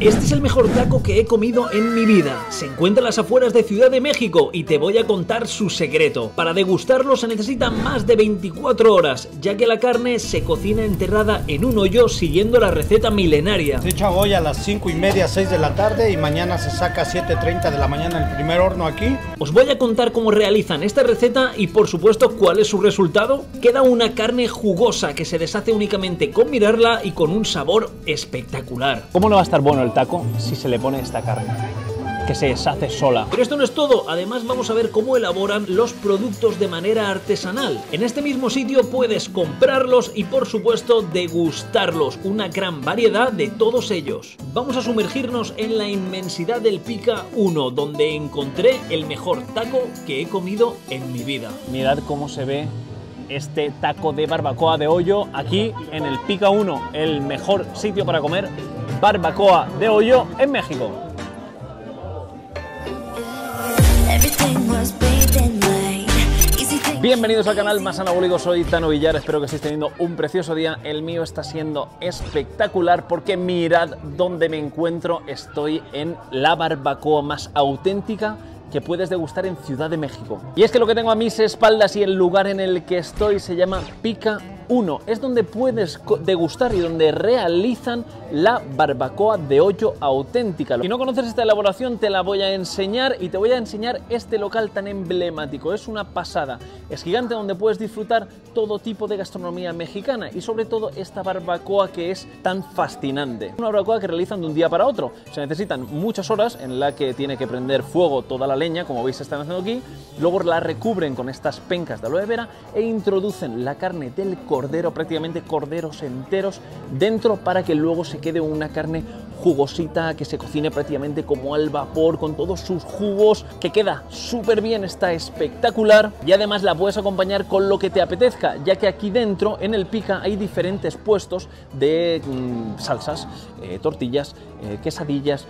Este es el mejor taco que he comido en mi vida. Se encuentra a las afueras de Ciudad de México y te voy a contar su secreto. Para degustarlo se necesitan más de 24 horas, ya que la carne se cocina enterrada en un hoyo siguiendo la receta milenaria. Se echa hoy a las 5:30, 6 de la tarde y mañana se saca a 7:30 de la mañana el primer horno aquí. Os voy a contar cómo realizan esta receta y por supuesto cuál es su resultado. Queda una carne jugosa que se deshace únicamente con mirarla y con un sabor espectacular. ¿Cómo no va a estar bueno el taco si se le pone esta carne, que se deshace sola? Pero esto no es todo, además vamos a ver cómo elaboran los productos de manera artesanal. En este mismo sitio puedes comprarlos y por supuesto degustarlos, una gran variedad de todos ellos. Vamos a sumergirnos en la inmensidad del Pica 1, donde encontré el mejor taco que he comido en mi vida. Mirad cómo se ve este taco de barbacoa de hoyo aquí en el Pica 1, el mejor sitio para comer barbacoa de hoyo en México. Bienvenidos al canal más anabólico, soy Tano Villar, espero que estéis teniendo un precioso día. El mío está siendo espectacular porque mirad dónde me encuentro. Estoy en la barbacoa más auténtica que puedes degustar en Ciudad de México. Y es que lo que tengo a mis espaldas y el lugar en el que estoy se llama Pica 1, es donde puedes degustar y donde realizan la barbacoa de hoyo auténtica. Si no conoces esta elaboración te la voy a enseñar y te voy a enseñar este local tan emblemático, es una pasada, es gigante, donde puedes disfrutar todo tipo de gastronomía mexicana y sobre todo esta barbacoa que es tan fascinante. Una barbacoa que realizan de un día para otro, se necesitan muchas horas en la que tiene que prender fuego toda la leña, como veis están haciendo aquí, luego la recubren con estas pencas de aloe vera e introducen la carne del cordero, prácticamente corderos enteros dentro, para que luego se quede una carne jugosita que se cocine prácticamente como al vapor con todos sus jugos, que queda súper bien, está espectacular y además la puedes acompañar con lo que te apetezca, ya que aquí dentro en el Pica hay diferentes puestos de salsas, tortillas, quesadillas,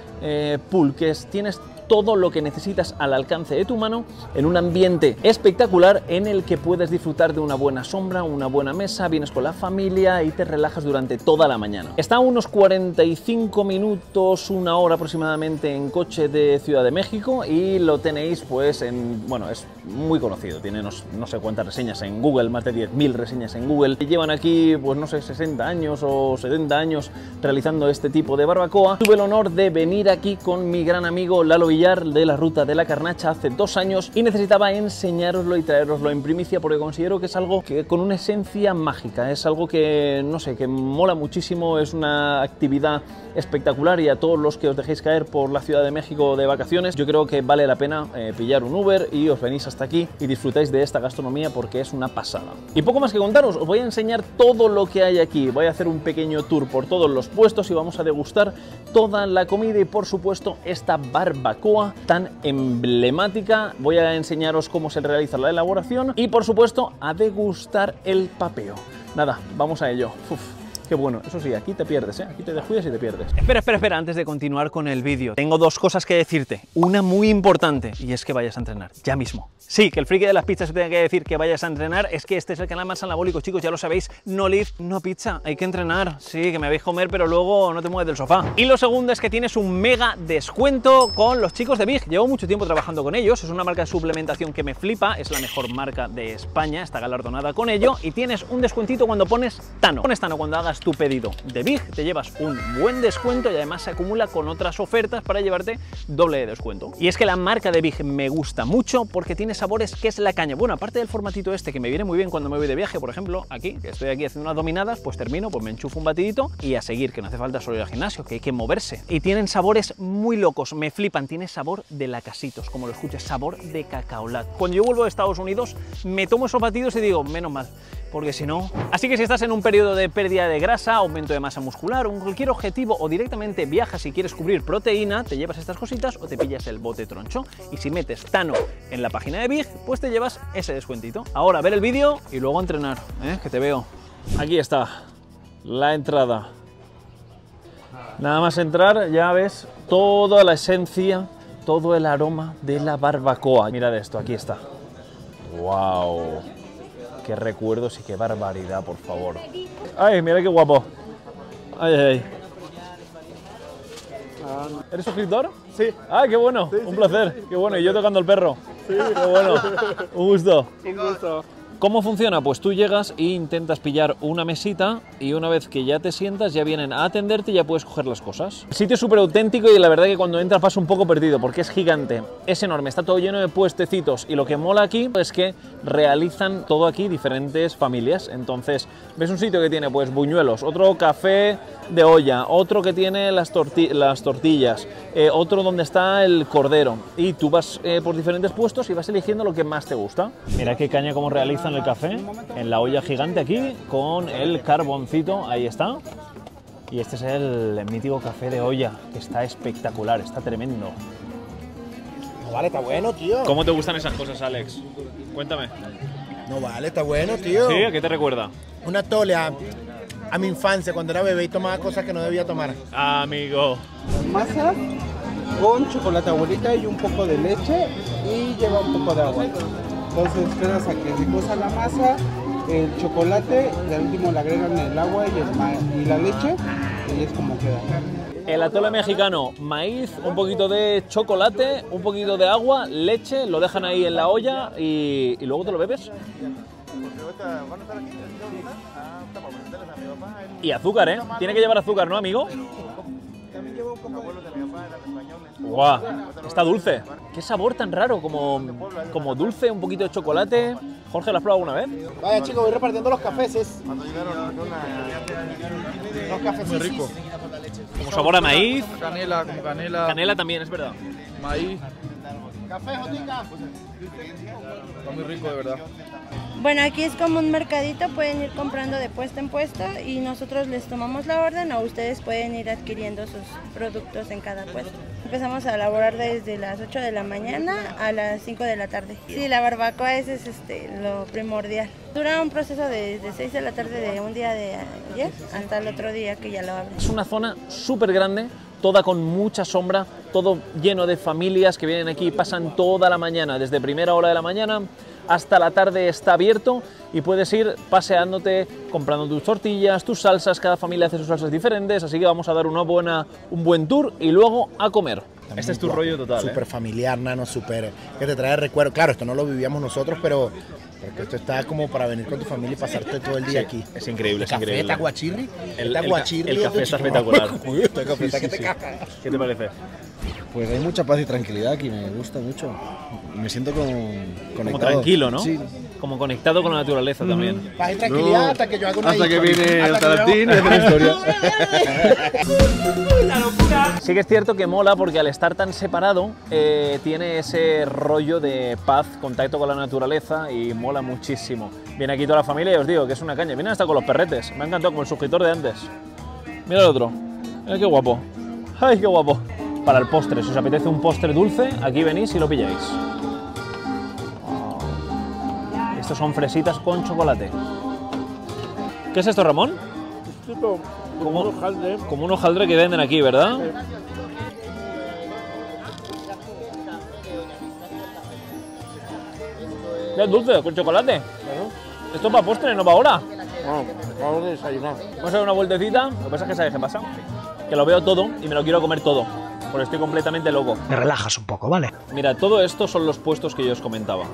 pulques, tienes todo lo que necesitas al alcance de tu mano en un ambiente espectacular en el que puedes disfrutar de una buena sombra, una buena mesa, vienes con la familia y te relajas durante toda la mañana. Está a unos 45 minutos, una hora aproximadamente en coche de Ciudad de México y lo tenéis pues en... bueno, es muy conocido, tiene no sé cuántas reseñas en Google, más de 10.000 reseñas en Google. Llevan aquí pues no sé, 60 años o 70 años realizando este tipo de barbacoa. Tuve el honor de venir aquí con mi gran amigo Lalo Villarreal de la Ruta de la Carnacha hace 2 años y necesitaba enseñároslo y traeroslo en primicia porque considero que es algo que con una esencia mágica, es algo que no sé, que mola muchísimo, es una actividad espectacular y a todos los que os dejéis caer por la Ciudad de México de vacaciones, yo creo que vale la pena pillar un Uber y os venís hasta aquí y disfrutáis de esta gastronomía porque es una pasada. Y poco más que contaros, os voy a enseñar todo lo que hay aquí, voy a hacer un pequeño tour por todos los puestos y vamos a degustar toda la comida y por supuesto esta barbacoa tan emblemática. Voy a enseñaros cómo se realiza la elaboración y por supuesto a degustar el papeo. Nada, vamos a ello. Uf, qué bueno, eso sí, aquí te pierdes, ¿eh? Aquí te descuidas y te pierdes. Espera, antes de continuar con el vídeo tengo 2 cosas que decirte, una muy importante, y es que vayas a entrenar, ya mismo. Sí, que el friki de las pizzas se tenga que decir que vayas a entrenar, es que este es el canal más anabólico, chicos, ya lo sabéis, no live, no pizza, hay que entrenar. Sí, que me veis comer, pero luego no te mueves del sofá. Y lo segundo es que tienes un mega descuento con los chicos de Big, llevo mucho tiempo trabajando con ellos, es una marca de suplementación que me flipa, es la mejor marca de España, está galardonada con ello, y tienes un descuentito cuando pones Tano. Pones Tano cuando hagas tu pedido de Big, te llevas un buen descuento y además se acumula con otras ofertas para llevarte doble de descuento. Y es que la marca de Big me gusta mucho porque tiene sabores que es la caña. Bueno, aparte del formatito este que me viene muy bien cuando me voy de viaje, por ejemplo, aquí, que estoy aquí haciendo unas dominadas, pues termino, pues me enchufo un batidito y a seguir, que no hace falta solo ir al gimnasio, que hay que moverse. Y tienen sabores muy locos, me flipan, tiene sabor de lacasitos, como lo escuchas, sabor de cacaolat. Cuando yo vuelvo de Estados Unidos, me tomo esos batidos y digo, menos mal, porque si no... Así que si estás en un periodo de pérdida de grasa, aumento de masa muscular, o cualquier objetivo, o directamente viajas y quieres cubrir proteína, te llevas estas cositas o te pillas el bote troncho. Y si metes Tano en la página de Big, pues te llevas ese descuentito. Ahora, a ver el vídeo y luego a entrenar, ¿eh? Que te veo. Aquí está la entrada. Nada más entrar, ya ves toda la esencia, todo el aroma de la barbacoa. Mirad esto, aquí está. ¡Wow! ¡Qué recuerdos y qué barbaridad, por favor! ¡Ay, mira qué guapo! ¡Ay, ay! ¿Eres suscriptor? Sí. Ah, qué bueno, sí, un placer. Sí, sí. Qué bueno, y yo tocando el perro. Sí. Qué bueno, un gusto. Un gusto. ¿Cómo funciona? Pues tú llegas e intentas pillar una mesita y una vez que ya te sientas ya vienen a atenderte y ya puedes coger las cosas. El sitio es súper auténtico y la verdad que cuando entras vas un poco perdido porque es gigante, es enorme, está todo lleno de puestecitos y lo que mola aquí es que realizan todo aquí diferentes familias. Entonces ves un sitio que tiene pues buñuelos, otro café de olla, otro que tiene las tortillas, otro donde está el cordero y tú vas por diferentes puestos y vas eligiendo lo que más te gusta. Mira qué caña como realizan el café en la olla gigante aquí con el carboncito, ahí está. Y este es el mítico café de olla, que está espectacular, está tremendo. No vale, está bueno, tío. ¿Cómo te gustan esas cosas, Alex? Cuéntame. No vale, está bueno, tío. ¿Sí? ¿A qué te recuerda? Una tole a mi infancia, cuando era bebé y tomaba cosas que no debía tomar. Amigo. Masa con chocolate abuelita y un poco de leche y lleva un poco de agua. Entonces esperas a que reposa la masa, el chocolate, y al último le agregan el agua y la leche, y es como queda. El atole mexicano, maíz, un poquito de chocolate, un poquito de agua, leche, lo dejan ahí en la olla y luego te lo bebes. Y azúcar, ¿eh? Tiene que llevar azúcar, ¿no, amigo? ¡Guau! Wow, está dulce. Qué sabor tan raro, como dulce, un poquito de chocolate. Jorge, ¿lo has probado alguna vez? Vaya, chicos, voy repartiendo los cafés. Cuando llegaron los cafés. Muy rico. Como sabor a maíz. Canela, con canela. Canela también, es verdad. Maíz. Café, jotica. Está muy rico, de verdad. Bueno, aquí es como un mercadito, pueden ir comprando de puesto en puesto y nosotros les tomamos la orden o ustedes pueden ir adquiriendo sus productos en cada puesto. Empezamos a elaborar desde las 8 de la mañana a las 5 de la tarde. Sí, la barbacoa es lo primordial. Dura un proceso de 6 de la tarde de un día de ayer hasta el otro día que ya lo abren. Es una zona súper grande, toda con mucha sombra, todo lleno de familias que vienen aquí y pasan toda la mañana, desde primera hora de la mañana hasta la tarde está abierto y puedes ir paseándote, comprando tus tortillas, tus salsas, cada familia hace sus salsas diferentes, así que vamos a dar un buen tour y luego a comer. Este es tu rollo total, súper familiar, nano, súper, que te trae recuerdo. Claro, esto no lo vivíamos nosotros, pero porque esto está como para venir con tu familia y pasarte todo el día aquí. Es increíble, es increíble. El café, aguachirri, el café está espectacular. El café está que te caca. ¿Qué te parece? Pues hay mucha paz y tranquilidad aquí, me gusta mucho. Me siento como tranquilo, ¿no? Sí. Como conectado con la naturaleza también. Paz y tranquilidad hasta que yo hago una historia. Hasta que viene el Tarantín y hace una historia. Sí que es cierto que mola porque al estar tan separado tiene ese rollo de paz, contacto con la naturaleza y mola muchísimo. Viene aquí toda la familia y os digo que es una caña. Vienen hasta con los perretes. Me ha encantado, como el suscriptor de antes. Mira el otro. Mira qué guapo. Ay, qué guapo. Para el postre, si os apetece un postre dulce, aquí venís y lo pilláis. Estos son fresitas con chocolate. ¿Qué es esto, Ramón? Es tipo como un hojaldre. Como un hojaldre que venden aquí, ¿verdad? ¿Qué es dulce? ¿Con chocolate? Esto es para postre, no para ahora. No, vamos a desayunar. Vamos a dar una vueltecita. Lo que pasa es que ¿sabes qué pasa? Que lo veo todo y me lo quiero comer todo. Porque estoy completamente loco. Me relajas un poco, ¿vale? Mira, todo esto son los puestos que yo os comentaba.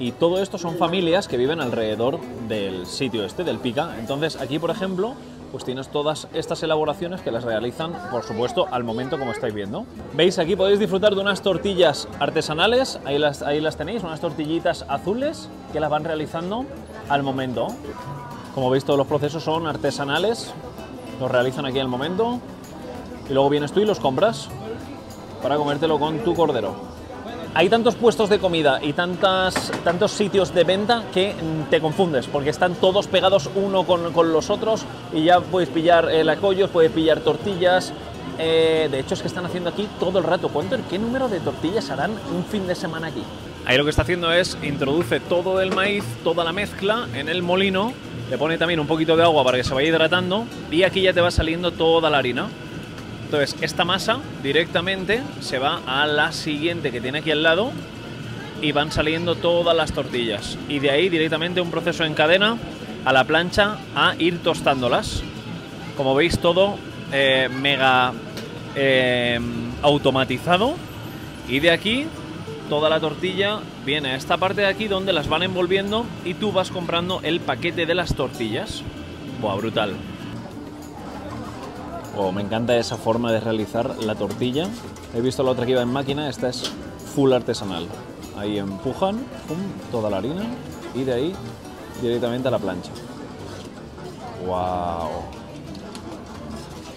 Y todo esto son familias que viven alrededor del sitio este, del Pica. Entonces, aquí, por ejemplo, pues tienes todas estas elaboraciones que las realizan, por supuesto, al momento, como estáis viendo. ¿Veis? Aquí podéis disfrutar de unas tortillas artesanales. Ahí las tenéis, unas tortillitas azules que las van realizando al momento. Como veis, todos los procesos son artesanales. Los realizan aquí al momento. Y luego vienes tú y los compras para comértelo con tu cordero. Hay tantos puestos de comida y tantos sitios de venta que te confundes, porque están todos pegados uno con los otros y ya puedes pillar lacoyos, puedes pillar tortillas. De hecho, es que están haciendo aquí todo el rato. ¿Qué número de tortillas harán un fin de semana aquí? Ahí lo que está haciendo es introduce todo el maíz, toda la mezcla en el molino, le pone también un poquito de agua para que se vaya hidratando y aquí ya te va saliendo toda la harina. Entonces, esta masa directamente se va a la siguiente que tiene aquí al lado y van saliendo todas las tortillas. Y de ahí directamente un proceso en cadena a la plancha a ir tostándolas. Como veis, todo mega automatizado, y de aquí toda la tortilla viene a esta parte de aquí donde las van envolviendo y tú vas comprando el paquete de las tortillas. Buah, brutal. Wow, me encanta esa forma de realizar la tortilla. He visto la otra que iba en máquina, esta es full artesanal. Ahí empujan, pum, toda la harina y de ahí directamente a la plancha. Wow.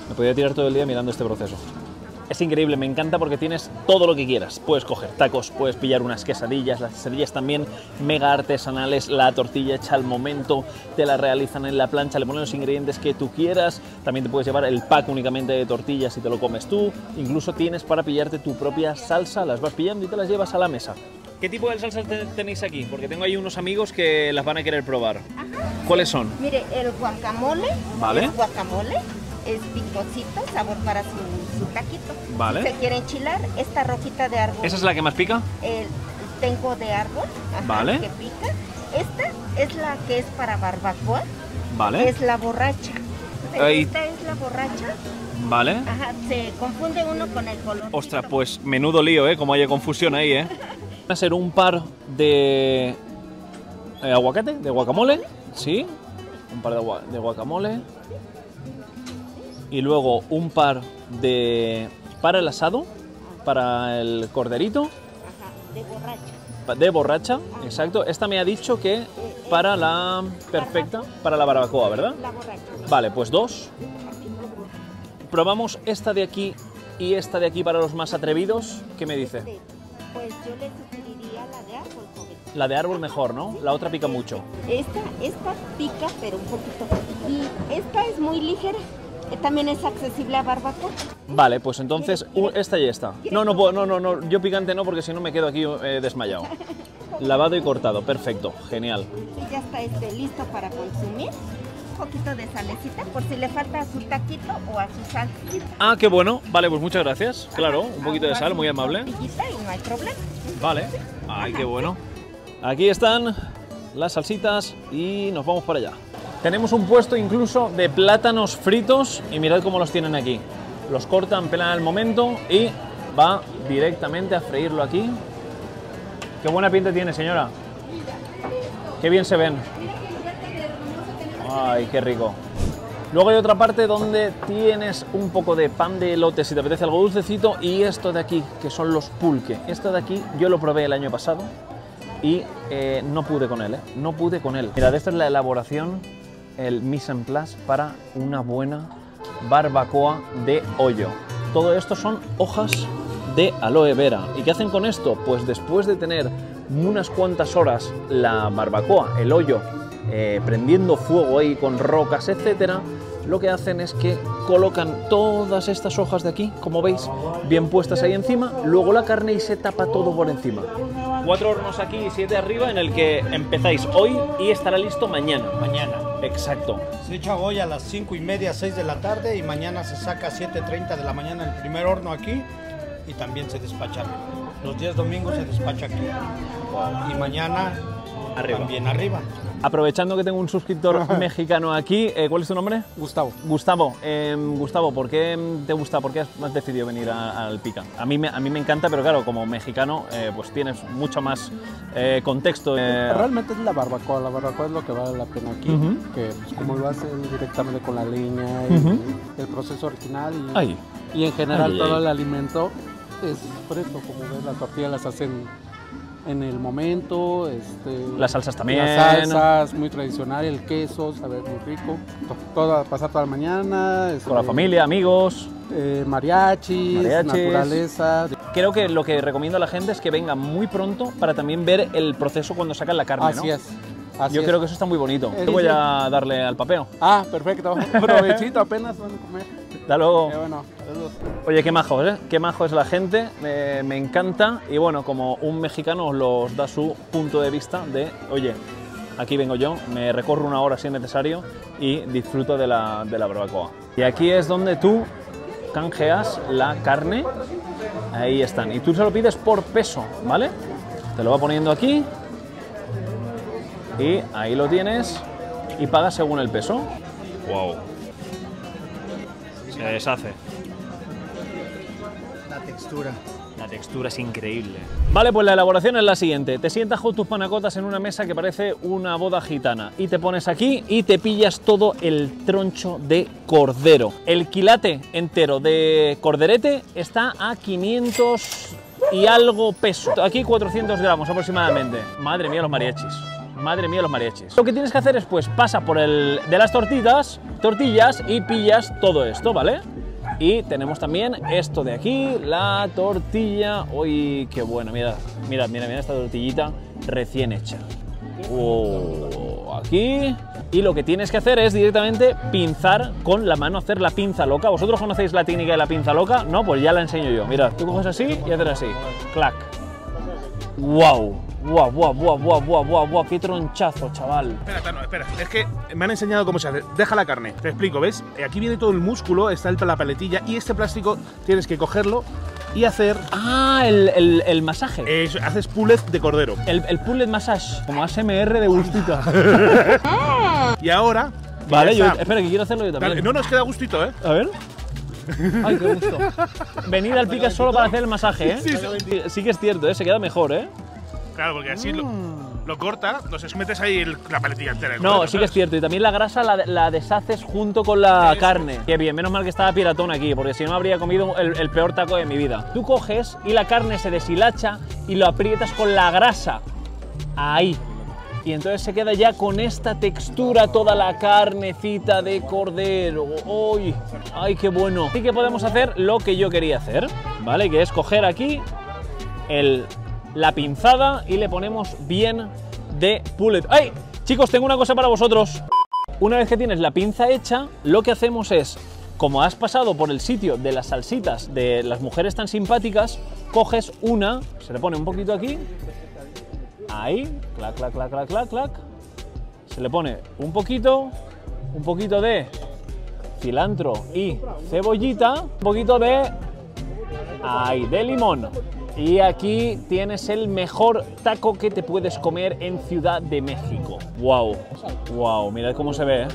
Me podría tirar todo el día mirando este proceso. Es increíble, me encanta porque tienes todo lo que quieras. Puedes coger tacos, puedes pillar unas quesadillas, las quesadillas también mega artesanales, la tortilla hecha al momento, te la realizan en la plancha, le ponen los ingredientes que tú quieras, también te puedes llevar el pack únicamente de tortillas y te lo comes tú, incluso tienes para pillarte tu propia salsa, las vas pillando y te las llevas a la mesa. ¿Qué tipo de salsas tenéis aquí? Porque tengo ahí unos amigos que las van a querer probar. Ajá. ¿Cuáles son? Mire, el guacamole, ¿vale? El guacamole es picosito, sabor para su taquito. Vale. Si se quiere enchilar, esta rojita de árbol. ¿Esa es la que más pica? El tengo de árbol, ajá, vale, que pica. Esta es la que es para barbacoa. Vale. Es la borracha. Ay. Esta es la borracha. Vale. Ajá, se confunde uno con el color. Ostras, pues menudo lío, ¿eh? Como haya confusión ahí, ¿eh? Van a ser un par de aguacate, de guacamole, sí. Un par de guacamole. Y luego un par de... para el asado, para el corderito. Ajá, de borracha. De borracha, ajá, exacto. Esta me ha dicho que para la perfecta, para la barbacoa, ¿verdad? La borracha. Vale, pues dos. Probamos esta de aquí y esta de aquí para los más atrevidos. ¿Qué me dice? Pues yo le sugeriría la de árbol. La de árbol mejor, ¿no? La otra pica mucho. Esta pica, pero un poquito. Y esta es muy ligera. También es accesible a barbacoa. Vale, pues entonces esta y esta. No, no puedo, no, yo picante no, porque si no me quedo aquí desmayado. Lavado y cortado, perfecto, genial. Y ya está este listo para consumir. Un poquito de salecita por si le falta a su taquito o a su salsita. Ah, qué bueno. Vale, pues muchas gracias. Claro, un poquito de sal, muy amable. Y no hay problema. Vale. Ay, qué bueno. Aquí están las salsitas y nos vamos para allá. Tenemos un puesto incluso de plátanos fritos y mirad cómo los tienen aquí. Los cortan, pelan al momento y va directamente a freírlo aquí. Qué buena pinta tiene, señora. Qué bien se ven. Ay, qué rico. Luego hay otra parte donde tienes un poco de pan de elote si te apetece algo dulcecito y esto de aquí, que son los pulque. Esto de aquí yo lo probé el año pasado y no pude con él, ¿eh? No pude con él. Mirad, esta es la elaboración, el mise en place para una buena barbacoa de ollo. Todo esto son hojas de aloe vera. ¿Y qué hacen con esto? Pues después de tener unas cuantas horas la barbacoa, el ollo, prendiendo fuego ahí con rocas, etcétera, lo que hacen es que colocan todas estas hojas de aquí, como veis, bien puestas ahí encima, luego la carne y se tapa todo por encima. 4 hornos aquí y 7 arriba, en el que empezáis hoy y estará listo mañana. Mañana. Exacto. Se echa hoy a las 5:30, 6 de la tarde y mañana se saca a 7:30 de la mañana el primer horno aquí y también se despacha. Los días domingos se despacha aquí. Y mañana arriba. También arriba. Aprovechando que tengo un suscriptor mexicano aquí, ¿cuál es tu nombre? Gustavo. Gustavo, Gustavo, ¿por qué te gusta? ¿Por qué has decidido venir al Pica? A mí me encanta, pero claro, como mexicano, pues tienes mucho más contexto. Realmente es la barbacoa es lo que vale la pena aquí, que pues, como lo hacen directamente con la leña, el proceso original y en general todo el alimento es fresco, como ves, las tortillas las hacen en el momento, las salsas también. Las salsas, muy tradicional, el queso, sabe, muy rico. Pasar toda la mañana. Con la familia, amigos. Mariachis, naturaleza. Creo que lo que recomiendo a la gente es que venga muy pronto para también ver el proceso cuando sacan la carne, ¿no? Así es. Yo creo que eso está muy bonito. Te voy a darle al papeo. Ah, perfecto. Provechito, apenas van a comer. Hasta luego. Bueno, saludos. Oye, qué majos, ¿eh? Qué majo es la gente. Me encanta. Y bueno, como un mexicano os los da su punto de vista de, oye, aquí vengo yo, me recorro una hora si es necesario y disfruto de la barbacoa. Y aquí es donde tú canjeas la carne. Ahí están. Y tú se lo pides por peso, ¿vale? Te lo va poniendo aquí. Y ahí lo tienes y pagas según el peso. Wow. Se deshace. textura. La textura es increíble. Vale, pues la elaboración es la siguiente. Te sientas con tus panacotas en una mesa que parece una boda gitana y te pones aquí y te pillas todo el troncho de cordero. El quilate entero de corderete está a 500 y algo peso. Aquí 400 gramos aproximadamente. Madre mía los mariachis. Madre mía los mariachis. Lo que tienes que hacer es pues pasa por el de las tortillas y pillas todo esto, ¿vale? Y tenemos también esto de aquí, la tortilla. ¡Uy, qué buena! Mirad, mirad, mirad, mirad esta tortillita recién hecha. Oh, aquí. Y lo que tienes que hacer es directamente pinzar con la mano, hacer la pinza loca. ¿Vosotros conocéis la técnica de la pinza loca? No, pues ya la enseño yo. Mirad, tú coges así y haces así. ¡Clac! ¡Wow! ¡Guau, guau, guau, guau, guau, guau, guau! ¡Qué tronchazo, chaval! Espera, Tano, espera. Es que me han enseñado cómo se hace. Deja la carne. Te explico, ¿ves? Aquí viene todo el músculo, está la paletilla y este plástico tienes que cogerlo y hacer... ¡Ah! El masaje. Eso, haces pullet de cordero. El pullet massage. Como ASMR de gustito. Y ahora... Vale, yo, espera, que quiero hacerlo yo también. Dale, no nos queda gustito, ¿eh? A ver... Ay, qué gusto. Venir al Pica solo para hacer el masaje, ¿eh? Sí, sí. Sí que es cierto, ¿eh? Se queda mejor, ¿eh? Claro, porque así lo corta, entonces metes ahí la paletilla entera. No, sí que es cierto. Y también la grasa la deshaces junto con la carne. Qué bien, menos mal que estaba piratón aquí, porque si no habría comido el peor taco de mi vida. Tú coges y la carne se deshilacha y lo aprietas con la grasa. Ahí. Y entonces se queda ya con esta textura toda la carnecita de cordero. ¡Ay! ¡Ay, qué bueno! Así que podemos hacer lo que yo quería hacer, ¿vale? Que es coger aquí la pinzada y le ponemos bien de pullet. ¡Ay! Chicos, tengo una cosa para vosotros. Una vez que tienes la pinza hecha, lo que hacemos es, como has pasado por el sitio de las salsitas de las mujeres tan simpáticas, coges una, se le pone un poquito aquí, ahí, clac, clac, clac, clac, clac, clac, se le pone un poquito de cilantro y cebollita, un poquito de, ahí, de limón. Y aquí tienes el mejor taco que te puedes comer en Ciudad de México. ¡Wow! ¡Wow! Mirad cómo se ve, ¿eh?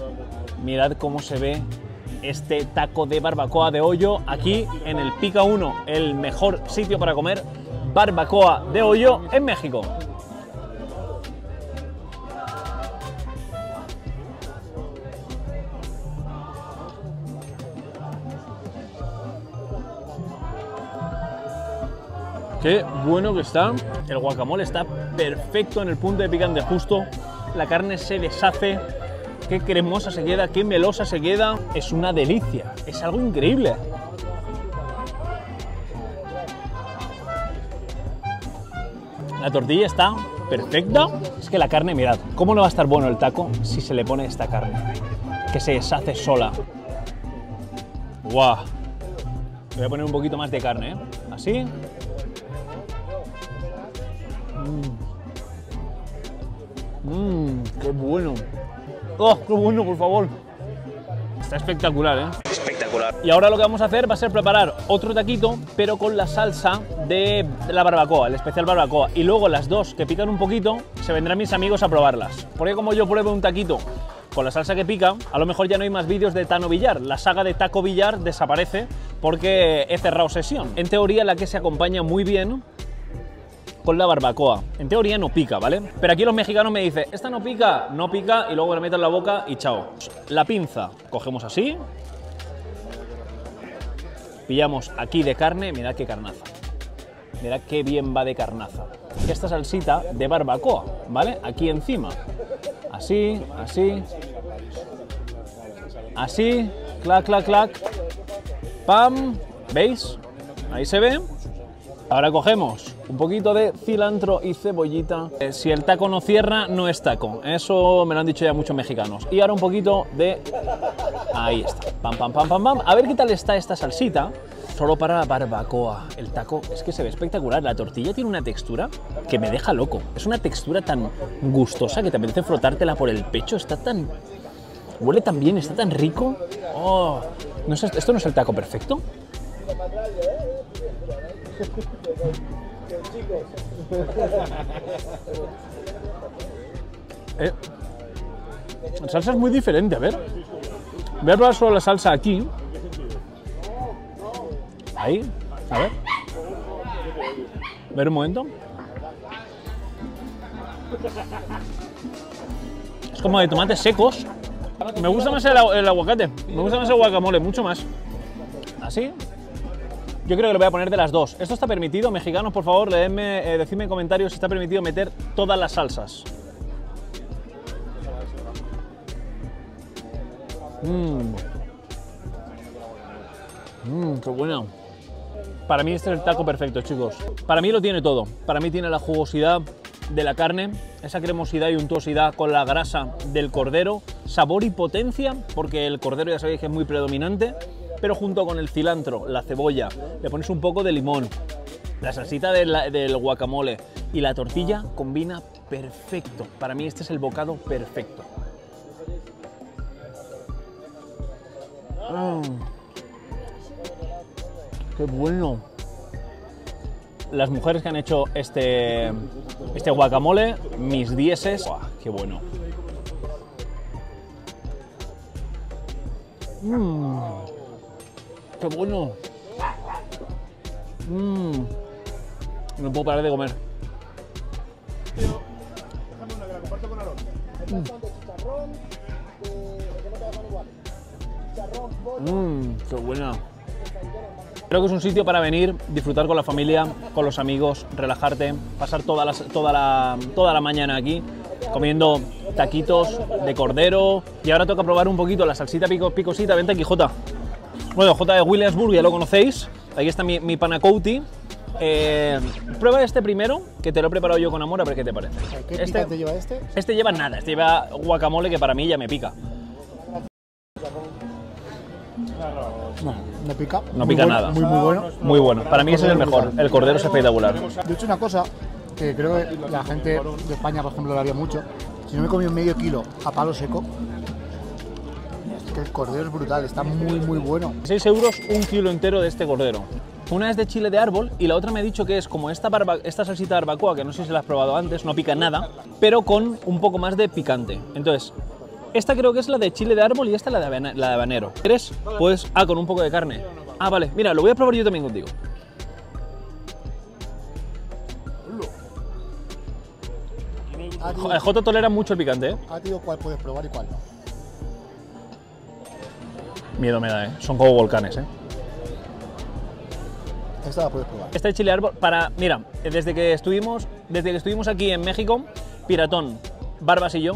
Mirad cómo se ve este taco de barbacoa de hoyo aquí en el Pica 1, el mejor sitio para comer barbacoa de hoyo en México. Qué bueno que está, el guacamole está perfecto en el punto de picante justo, la carne se deshace, qué cremosa se queda, qué melosa se queda, es una delicia, es algo increíble. La tortilla está perfecta, es que la carne, mirad, ¿cómo no va a estar bueno el taco si se le pone esta carne? Que se deshace sola. ¡Guau! Voy a poner un poquito más de carne, ¿eh? Así. ¡Qué bueno! ¡Oh, qué bueno, por favor! Está espectacular, ¿eh? Espectacular. Y ahora lo que vamos a hacer va a ser preparar otro taquito, pero con la salsa de la barbacoa, el especial barbacoa. Y luego las dos que pican un poquito, se vendrán mis amigos a probarlas. Porque como yo pruebo un taquito con la salsa que pica, a lo mejor ya no hay más vídeos de Tano Villar. La saga de Taco Villar desaparece porque he cerrado sesión. En teoría, la que se acompaña muy bien con la barbacoa. En teoría no pica, ¿vale? Pero aquí los mexicanos me dicen, esta no pica, no pica, y luego la meto en la boca y chao. La pinza, cogemos así, pillamos aquí de carne, mirad qué carnaza, mirad qué bien va de carnaza. Esta salsita de barbacoa, ¿vale? Aquí encima, así, así, así, clac, clac, clac, pam, ¿veis? Ahí se ve. Ahora cogemos un poquito de cilantro y cebollita. Si el taco no cierra, no es taco. Eso me lo han dicho ya muchos mexicanos. Y ahora un poquito de... Ahí está. Pam, pam, pam, pam, pam. A ver qué tal está esta salsita. Solo para la barbacoa. El taco es que se ve espectacular. La tortilla tiene una textura que me deja loco. Es una textura tan gustosa que te apetece frotártela por el pecho. Está tan... Huele tan bien, está tan rico. Oh. ¿No es... ¿Esto no es el taco perfecto? La salsa es muy diferente, a ver. Voy a probar solo la salsa aquí. Ahí, a ver. Ver un momento. Es como de tomates secos. Me gusta más el aguacate. Me gusta más el guacamole, mucho más. Así. Yo creo que lo voy a poner de las dos. ¿Esto está permitido? Mexicanos, por favor, decidme en comentarios si está permitido meter todas las salsas. Qué bueno. Para mí este es el taco perfecto, chicos. Para mí lo tiene todo. Para mí tiene la jugosidad de la carne, esa cremosidad y untuosidad con la grasa del cordero, sabor y potencia, porque el cordero ya sabéis que es muy predominante, pero junto con el cilantro, la cebolla, le pones un poco de limón, la salsita del guacamole y la tortilla combina perfecto. Para mí este es el bocado perfecto. ¡Qué bueno! Las mujeres que han hecho este guacamole, mis dieces. ¡Guau, qué bueno! ¡Qué bueno! No puedo parar de comer. Déjame una que la comparto con Aaron. Chicharrón, porque no te van igual. Chicharrón, pollo. ¡Qué buena! Creo que es un sitio para venir, disfrutar con la familia, con los amigos, relajarte, pasar toda la mañana aquí comiendo taquitos de cordero. Y ahora toca probar un poquito la salsita picosita. Vente aquí, Jota. Bueno, Jota de Williamsburg, ya lo conocéis. Ahí está mi panacouti. Prueba este primero, que te lo he preparado yo con amor, a ver qué te parece. ¿Qué picante lleva este? Este lleva nada, este lleva guacamole, que para mí ya me pica. No pica. No pica nada. Muy bueno. Muy bueno. Para mí ese es el mejor. El cordero es espectacular. De hecho, una cosa que creo que la gente de España, por ejemplo, lo haría mucho. Si no me he comido medio kilo a palo seco, es que el cordero es brutal. Está muy bueno. 6 euros un kilo entero de este cordero. Una es de chile de árbol y la otra me ha dicho que es como esta salsita de barbacoa, que no sé si la has probado antes, no pica nada, pero con un poco más de picante. Entonces, esta creo que es la de chile de árbol y esta la de habanero. ¿Quieres? Pues, con un poco de carne. Vale. Mira, lo voy a probar yo también contigo. El Jota tolera mucho el picante, ¿eh? Ah, tío, ¿cuál puedes probar y cuál no? Miedo me da, ¿eh? Son como volcanes, ¿eh? Esta la puedes probar. Esta de chile de árbol, mira, desde que estuvimos aquí en México, Piratón, Barbas y yo,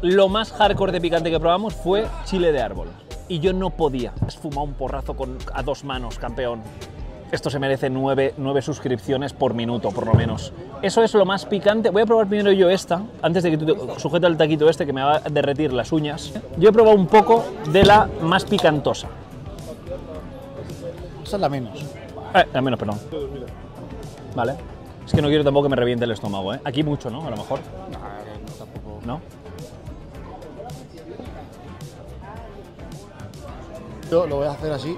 lo más hardcore de picante que probamos fue chile de árbol. Y yo no podía. Has fumado un porrazo a dos manos, campeón. Esto se merece 9 suscripciones por minuto, por lo menos. Eso es lo más picante. Voy a probar primero yo esta, antes de que tú te sujetas el taquito este, que me va a derretir las uñas. Yo he probado un poco de la más picantosa. Esa es la menos. La menos, perdón. Vale. Es que no quiero tampoco que me reviente el estómago, ¿eh? Aquí mucho, ¿no? A lo mejor. No, tampoco. ¿No? Yo lo voy a hacer así.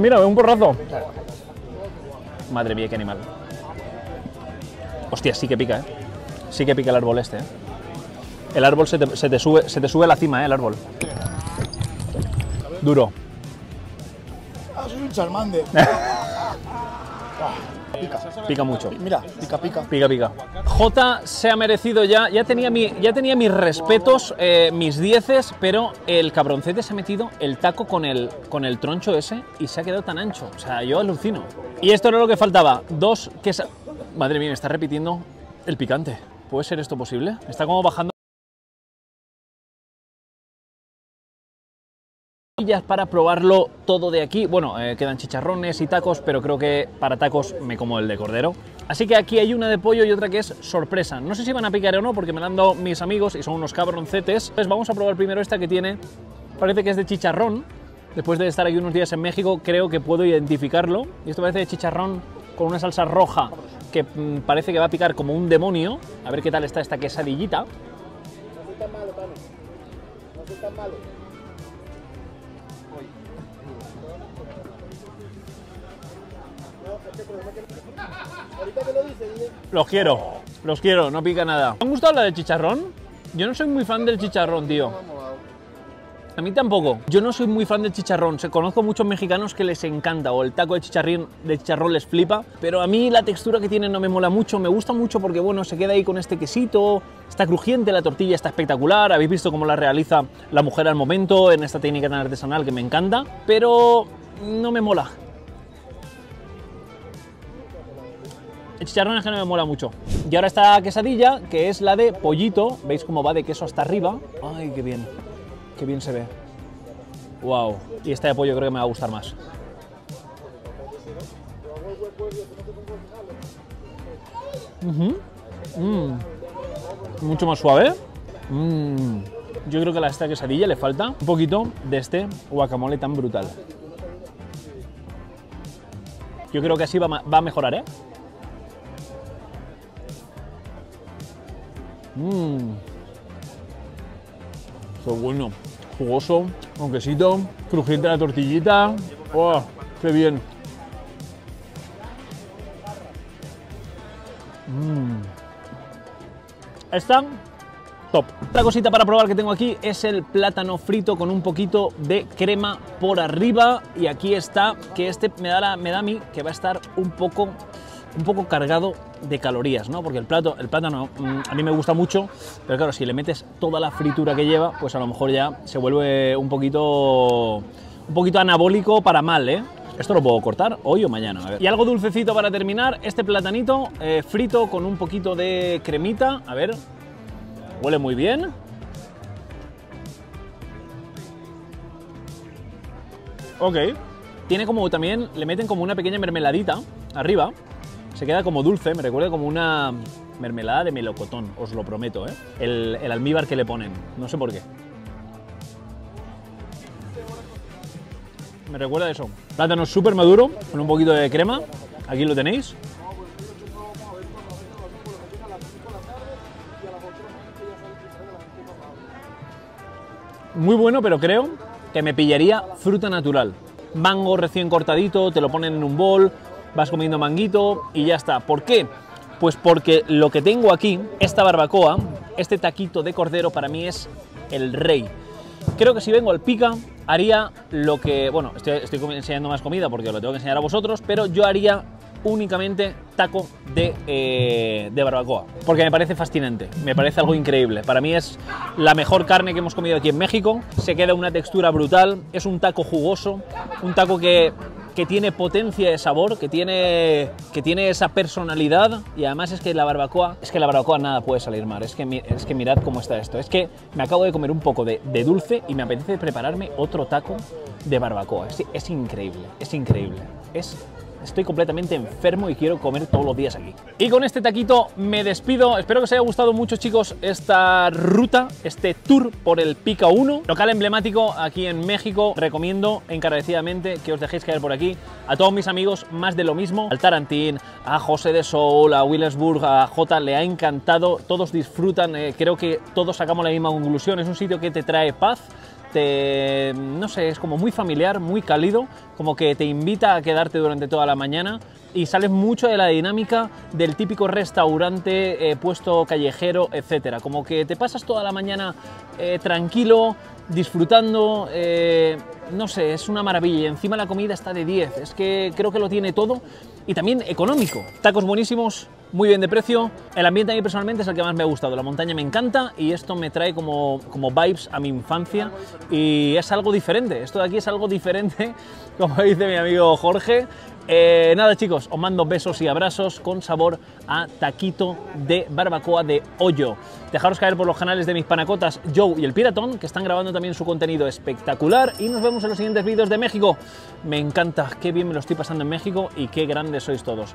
Mira, un porrazo. Claro. Madre mía, qué animal. Hostia, sí que pica, ¿eh? Sí que pica el árbol este, ¿eh? El árbol se te sube a la cima, ¿eh? El árbol. Duro. Soy un charmander. Pica mucho. Mira, pica. Jota se ha merecido ya tenía mis respetos, mis dieces, pero el cabroncete se ha metido el taco con el troncho ese y se ha quedado tan ancho. O sea, yo alucino. Y esto era lo que faltaba. Dos quesas. Madre mía, me está repitiendo el picante. ¿Puede ser esto posible? Está como bajando para probarlo todo de aquí. Bueno, quedan chicharrones y tacos, pero creo que para tacos me como el de cordero. Así que aquí hay una de pollo y otra que es sorpresa. No sé si van a picar o no, porque me la han dado mis amigos y son unos cabroncetes. Entonces vamos a probar primero esta que tiene, parece que es de chicharrón. Después de estar aquí unos días en México, creo que puedo identificarlo. Y esto parece de chicharrón con una salsa roja que parece que va a picar como un demonio. A ver qué tal está esta quesadillita. No soy tan malo, Tano. No soy tan malo. Los quiero, no pica nada. ¿Me han gustado la de chicharrón? Yo no soy muy fan del chicharrón, tío. A mí tampoco. Yo no soy muy fan del chicharrón. Conozco muchos mexicanos que les encanta, o el taco de chicharrón les flipa, pero a mí la textura que tiene no me mola mucho. Me gusta mucho porque, bueno, se queda ahí con este quesito, está crujiente, la tortilla está espectacular. Habéis visto cómo la realiza la mujer al momento en esta técnica tan artesanal que me encanta, pero no me mola. El chicharrón es que no me mola mucho. Y ahora esta quesadilla, que es la de pollito. ¿Veis cómo va de queso hasta arriba? ¡Ay, qué bien! ¡Qué bien se ve! ¡Wow! Y esta de pollo creo que me va a gustar más. Mucho más suave. Yo creo que a esta quesadilla le falta un poquito de este guacamole tan brutal. Yo creo que así va a mejorar, ¿eh? Qué bueno, jugoso, con quesito, crujiente la tortillita. ¡Oh, qué bien! Está top. Otra cosita para probar que tengo aquí es el plátano frito con un poquito de crema por arriba. Y aquí está, que este me da a mí que va a estar un poco cargado de calorías, ¿no? Porque el plátano a mí me gusta mucho, pero claro, si le metes toda la fritura que lleva, pues a lo mejor ya se vuelve un poquito anabólico para mal, ¿eh? Esto lo puedo cortar hoy o mañana. A ver. Y algo dulcecito para terminar, este platanito frito con un poquito de cremita. A ver, huele muy bien. Ok. Tiene como también, le meten como una pequeña mermeladita arriba. Se queda como dulce, me recuerda como una mermelada de melocotón, os lo prometo, ¿eh? El almíbar que le ponen, no sé por qué. Me recuerda a eso. Plátano súper maduro, con un poquito de crema. Aquí lo tenéis. Muy bueno, pero creo que me pillaría fruta natural. Mango recién cortadito, te lo ponen en un bol. Vas comiendo manguito y ya está. ¿Por qué? Pues porque lo que tengo aquí, esta barbacoa, este taquito de cordero, para mí es el rey. Creo que si vengo al Pica, haría lo que... Bueno, estoy enseñando más comida porque os lo tengo que enseñar a vosotros, pero yo haría únicamente taco de barbacoa, porque me parece fascinante, me parece algo increíble. Para mí es la mejor carne que hemos comido aquí en México. Se queda una textura brutal, es un taco jugoso, un taco que tiene potencia de sabor, que tiene esa personalidad, y además es que la barbacoa nada puede salir mal. Es que mirad cómo está esto. Es que me acabo de comer un poco de dulce y me apetece prepararme otro taco de barbacoa. Es increíble, es increíble. Estoy completamente enfermo y quiero comer todos los días aquí. Y con este taquito me despido. Espero que os haya gustado mucho, chicos, esta ruta, este tour por el Pica 1. Local emblemático aquí en México. Recomiendo encarecidamente que os dejéis caer por aquí. A todos mis amigos, más de lo mismo. Al Tarantín, a José de Soul, a Willesburg, a J, le ha encantado. Todos disfrutan. Creo que todos sacamos la misma conclusión. Es un sitio que te trae paz. No sé, es como muy familiar, muy cálido, como que te invita a quedarte durante toda la mañana y sales mucho de la dinámica del típico restaurante, puesto callejero, etcétera. Como que te pasas toda la mañana tranquilo, disfrutando, no sé, es una maravilla. Encima la comida está de 10, es que creo que lo tiene todo y también económico. Tacos buenísimos, muy bien de precio. El ambiente a mí personalmente es el que más me ha gustado. La montaña me encanta y esto me trae como vibes a mi infancia y es algo diferente. Esto de aquí es algo diferente, como dice mi amigo Jorge. Nada, chicos, os mando besos y abrazos con sabor a taquito de barbacoa de hoyo. Dejaros caer por los canales de mis panacotas Joe y el Piratón, que están grabando también su contenido espectacular, y nos vemos en los siguientes vídeos de México. Me encanta, qué bien me lo estoy pasando en México y qué grandes sois todos.